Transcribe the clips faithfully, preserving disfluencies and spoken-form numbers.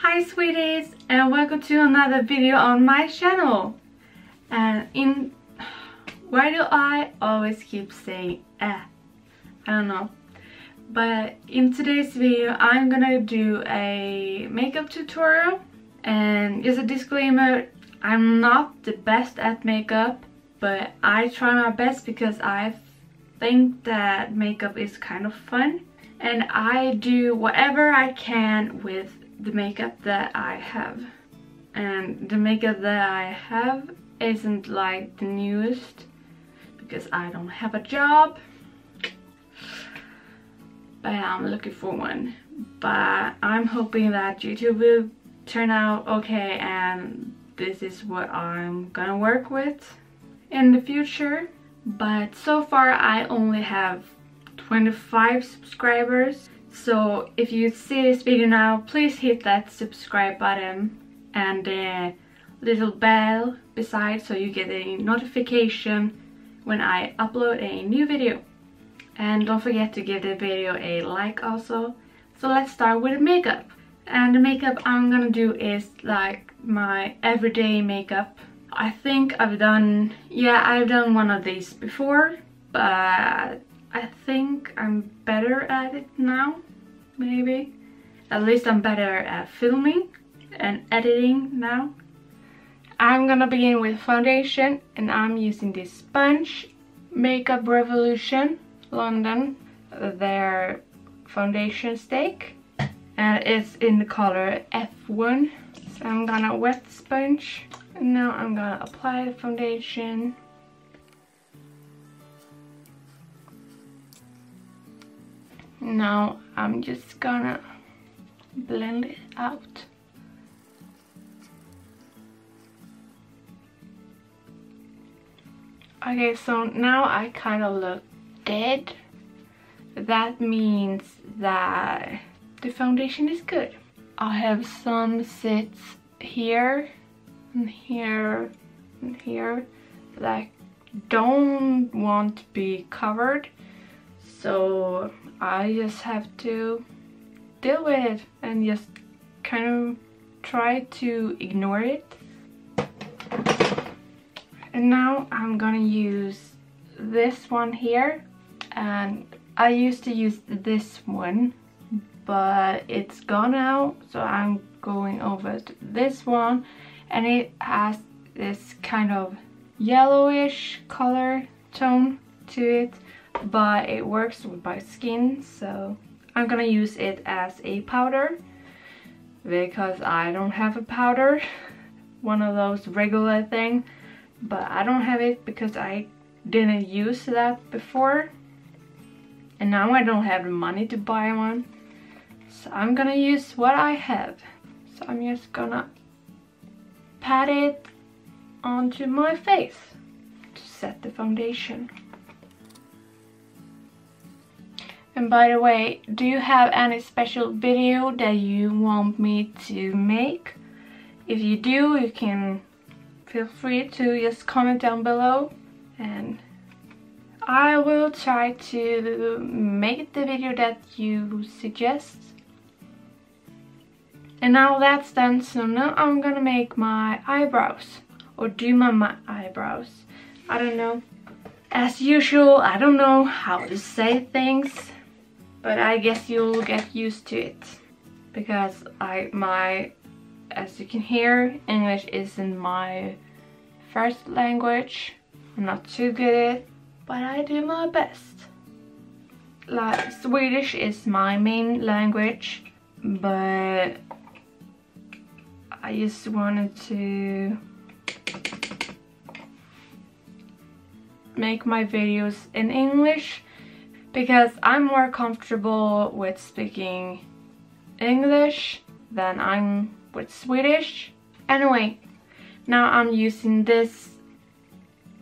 Hi sweeties, and welcome to another video on my channel. And in why do I always keep saying eh? I don't know. But in today's video I'm gonna do a makeup tutorial, and just a disclaimer, I'm not the best at makeup, but I try my best because I think that makeup is kind of fun, and I do whatever I can with the makeup that I have. And the makeup that I have isn't like the newest because I don't have a job, but I'm looking for one. But I'm hoping that YouTube will turn out okay, and this is what I'm gonna work with in the future. But so far I only have twenty-five subscribers, so if you see this video now, please hit that subscribe button and the little bell beside so you get a notification when I upload a new video. And don't forget to give the video a like also. So let's start with the makeup. And the makeup I'm gonna do is like my everyday makeup. I think I've done, yeah, I've done one of these before, but I think I'm better at it now, maybe. At least I'm better at filming and editing now. I'm gonna begin with foundation, and I'm using this sponge, Makeup Revolution London, their foundation stick, and it's in the color F one. So I'm gonna wet the sponge, and now I'm gonna apply the foundation. Now I'm just gonna blend it out. Okay, so now I kind of look dead. That means that the foundation is good. I have some sets here and here and here that I don't want to be covered, so I just have to deal with it and just kind of try to ignore it. And now I'm gonna use this one here, and I used to use this one, but it's gone out, so I'm going over to this one, and it has this kind of yellowish color tone to it, but it works with my skin, so I'm gonna use it as a powder because I don't have a powder, one of those regular thing, but I don't have it because I didn't use that before, and now I don't have the money to buy one, so I'm gonna use what I have. So I'm just gonna pat it onto my face to set the foundation. And by the way, do you have any special video that you want me to make? If you do, you can feel free to just comment down below, and I will try to make the video that you suggest. And now that's done, so now I'm gonna make my eyebrows, or do my, my eyebrows, I don't know. As usual, I don't know how to say things, but I guess you'll get used to it because I my as you can hear, English isn't my first language. I'm not too good at it, but I do my best. Like, Swedish is my main language, but I just wanted to make my videos in English because I'm more comfortable with speaking English than I'm with Swedish. Anyway, now I'm using this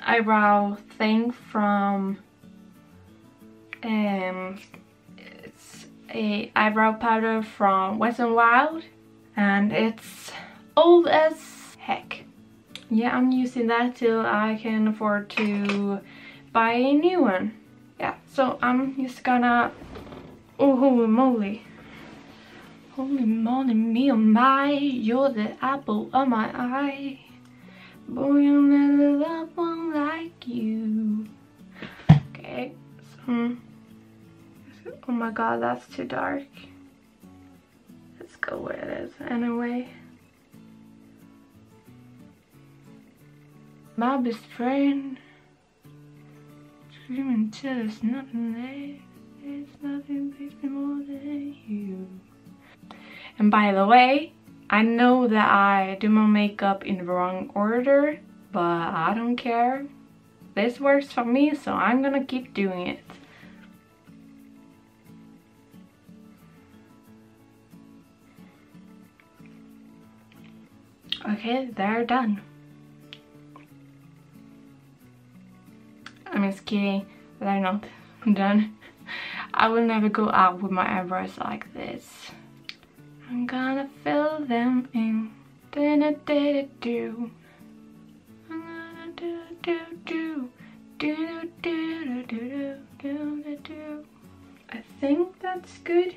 eyebrow thing from um, it's a eyebrow powder from Wet and Wild, and it's old as heck. Yeah, I'm using that till I can afford to buy a new one. Yeah, so I'm just gonna, oh holy moly, Holy morning, me oh my, you're the apple of my eye. Boy, you'll never love one like you. Okay, so, oh my god, that's too dark. Let's go where it is anyway. My best friend, dreaming till there's nothing there. There's nothing makes me more than you. And by the way, I know that I do my makeup in the wrong order, but I don't care. This works for me, so I'm gonna keep doing it. Okay, they're done. I'm just kidding, they're not done. I will never go out with my eyebrows like this. I'm gonna fill them in. Then I did it do. I'm gonna do do do do do do do do do. I think that's good.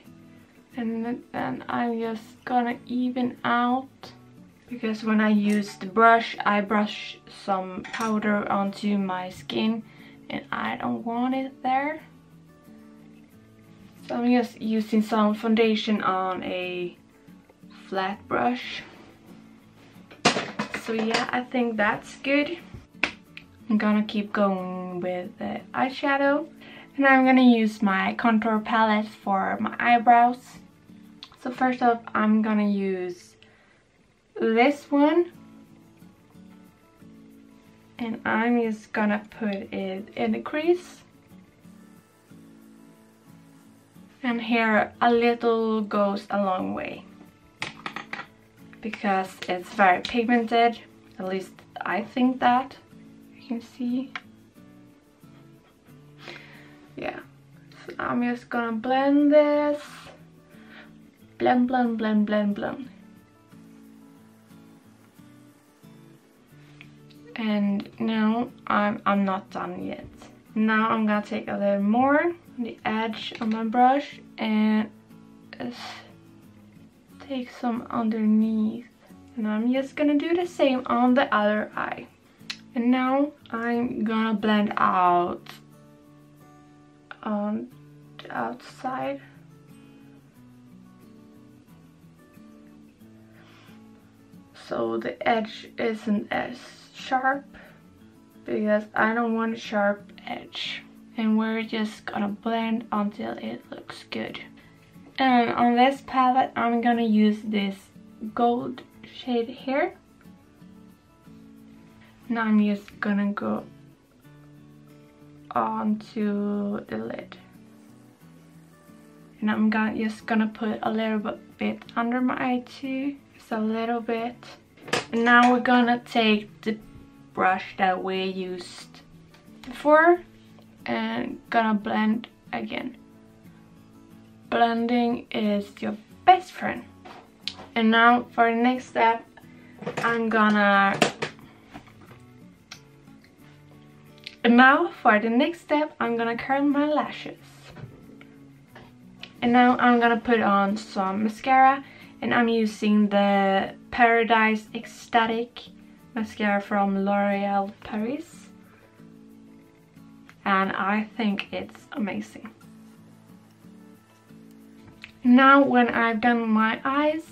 And then I'm just gonna even out, because when I use the brush, I brush some powder onto my skin, and I don't want it there. So I'm just using some foundation on a flat brush. So yeah, I think that's good. I'm gonna keep going with the eyeshadow, and I'm gonna use my contour palette for my eyebrows. So first up, I'm gonna use this one, and I'm just gonna put it in the crease, and here a little goes a long way, because it's very pigmented, at least I think that. You can see. Yeah, so I'm just gonna blend this. Blend, blend, blend, blend, blend. And now I'm, I'm not done yet. Now I'm gonna take a little more on the edge of my brush and just take some underneath, and I'm just gonna do the same on the other eye. And now I'm gonna blend out on the outside. So the edge isn't as sharp, because I don't want a sharp edge. And we're just gonna blend until it looks good. And on this palette, I'm gonna use this gold shade here. Now I'm just gonna go onto the lid. And I'm gonna, just gonna put a little bit under my eye too. Just a little bit. And now we're gonna take the brush that we used before and gonna blend again. Blending is your best friend. And now for the next step, I'm gonna... And now for the next step, I'm gonna curl my lashes. And now I'm gonna put on some mascara, and I'm using the Paradise Ecstatic Mascara from L'Oreal Paris. And I think it's amazing. Now when I've done my eyes,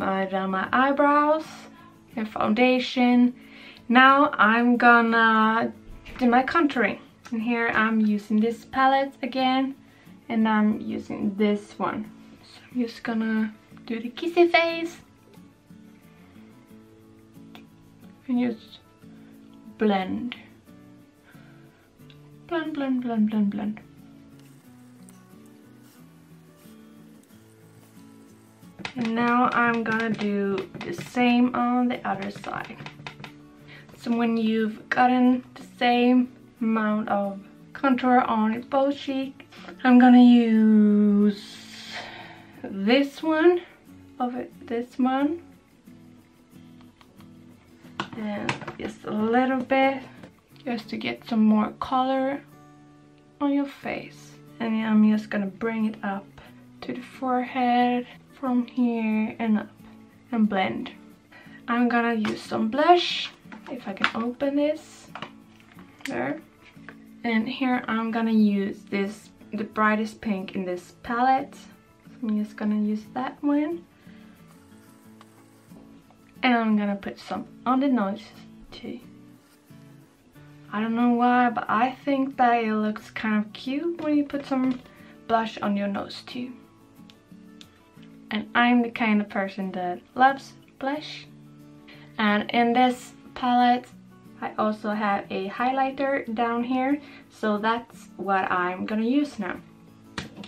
I've done my eyebrows and foundation, now I'm gonna do my contouring. And here I'm using this palette again, and I'm using this one. So I'm just gonna do the kissy face and just blend. Blend, blend, blend, blend, blend. And now I'm gonna do the same on the other side. So when you've gotten the same amount of contour on both cheeks, I'm gonna use this one over this one, and just a little bit, just to get some more color on your face. And I'm just gonna bring it up to the forehead. from here and up and blend. I'm gonna use some blush, if I can open this, there. And here I'm gonna use this, the brightest pink in this palette. So I'm just gonna use that one. And I'm gonna put some on the nose too. I don't know why, but I think that it looks kind of cute when you put some blush on your nose too. And I'm the kind of person that loves blush. And in this palette, I also have a highlighter down here. So that's what I'm gonna use now.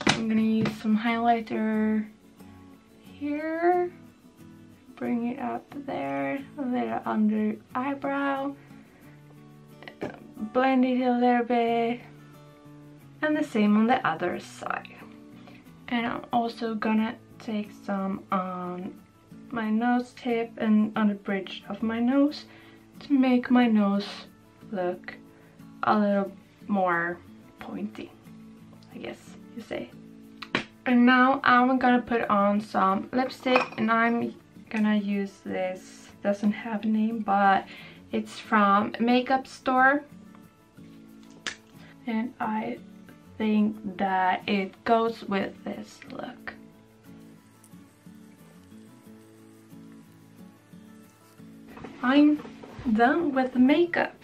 I'm gonna use some highlighter here. Bring it up there, a little under eyebrow. Blend it a little bit. And the same on the other side. And I'm also gonna take some on my nose tip and on the bridge of my nose to make my nose look a little more pointy, I guess you say. And now I'm gonna put on some lipstick, and I'm gonna use this, doesn't have a name, but it's from Makeup Store, and I think that it goes with this look. I'm done with the makeup,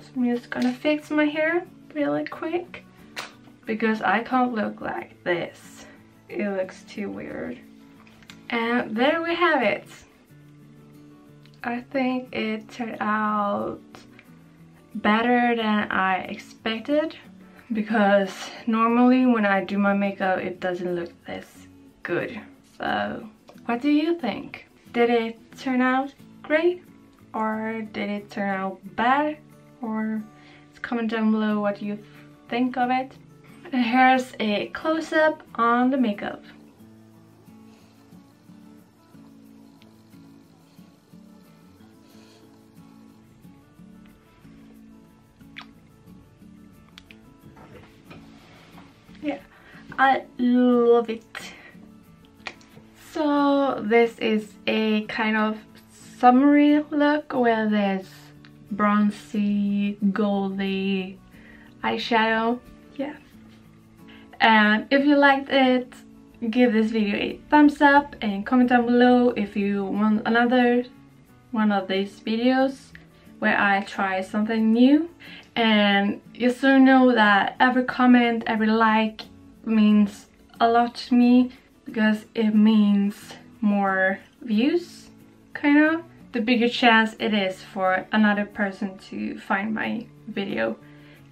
so I'm just gonna fix my hair really quick because I can't look like this, it looks too weird. And there we have it. I think it turned out better than I expected, because normally when I do my makeup it doesn't look this good. So what do you think? Did it turn out great? Or did it turn out bad? Or just comment down below what you think of it. And here's a close-up on the makeup. Yeah, I love it. So this is a kind of summery look with this bronzy, goldy eyeshadow. Yeah. And if you liked it, give this video a thumbs up and comment down below if you want another one of these videos where I try something new. And you soon know that every comment, every like means a lot to me, because it means more views. Kind of the bigger chance it is for another person to find my video,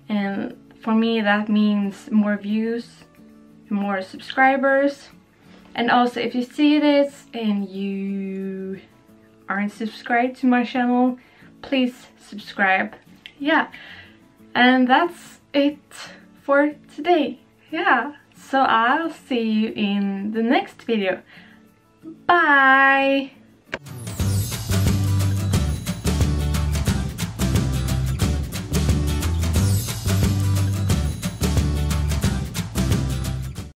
and for me that means more views, more subscribers. And also, if you see this and you aren't subscribed to my channel, please subscribe. Yeah, and that's it for today. Yeah, so I'll see you in the next video. Bye.